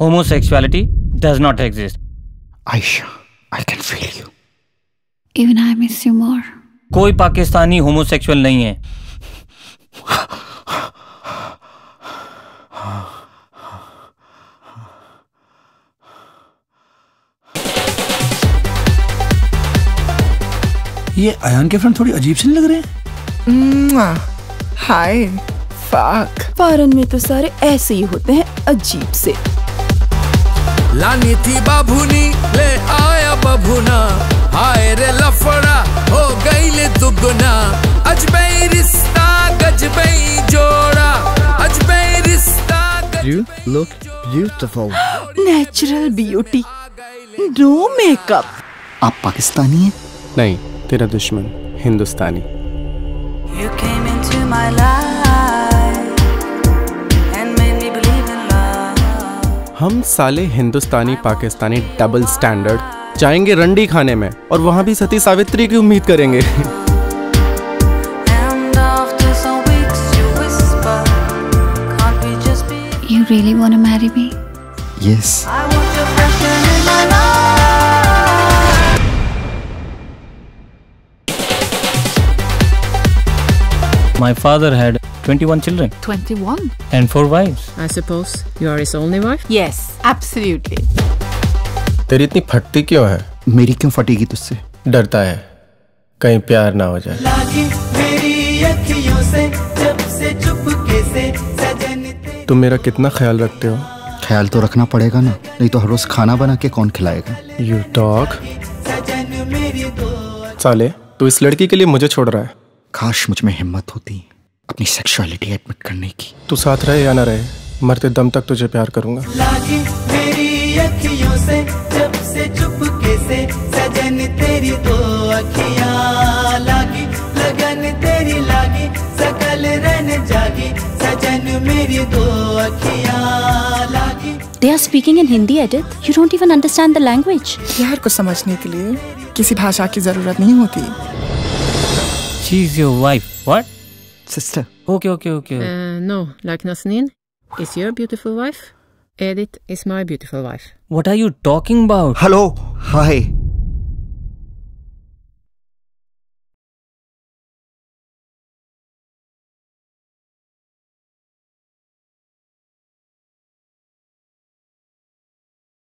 Homosexuality does not exist. Aisha, I can feel you. Even I miss you more. कोई Pakistani homosexual नहीं है. ये आयान के फ्रेंड थोड़ी अजीब से नहीं लग रहे हैं? हाय, फक। फॉरेन में तो सारे ऐसे ही होते हैं अजीब से। लानी थी बाबूनी ले आया बाबूना, हाय रे लफड़ा हो गई ले दुगना, अजबे रिश्ता गजबे जोड़ा, अजबे रिश्ता गजबे। You look beautiful. Natural beauty, no makeup. आप पाकिस्तानी हैं? नहीं, तेरा दुश्मन हिंदुस्तानी। You came into my life and made me believe in love. हम साले हिंदुस्तानी पाकिस्तानी डबल स्टैंडर्ड जाएंगे रंडी खाने में और वहाँ भी सती सावित्री की उम्मीद करेंगे। You really wanna marry me? Yes. My father had 21 children. 21? And 4 wives. I suppose you are his only wife? Yes, absolutely. तेरी इतनी फटती क्यों है? मेरी क्यों फटेगी तुझसे? डरता है कहीं प्यार ना हो जाए। तुम मेरा कितना ख्याल रखते हो? ख्याल तो रखना पड़ेगा ना, नहीं तो हर रोज खाना बना के कौन खिलाएगा? You dog. साले, तू इस लड़की के लिए मुझे छोड़ रहा है। काश मुझ में हिम्मत होती अपनी सेक्सुअलिटी एडमिट करने की। तू साथ रहे या ना रहे, मरते दम तक तुझे प्यार करूंगा। They are speaking in Hindi, Edith. You don't even understand the language. प्यार को समझने के लिए किसी भाषा की जरूरत नहीं होती। She's your wife. What? Sister. Okay. No, like Nasneen is your beautiful wife. Edith is my beautiful wife. What are you talking about? Hello. Hi.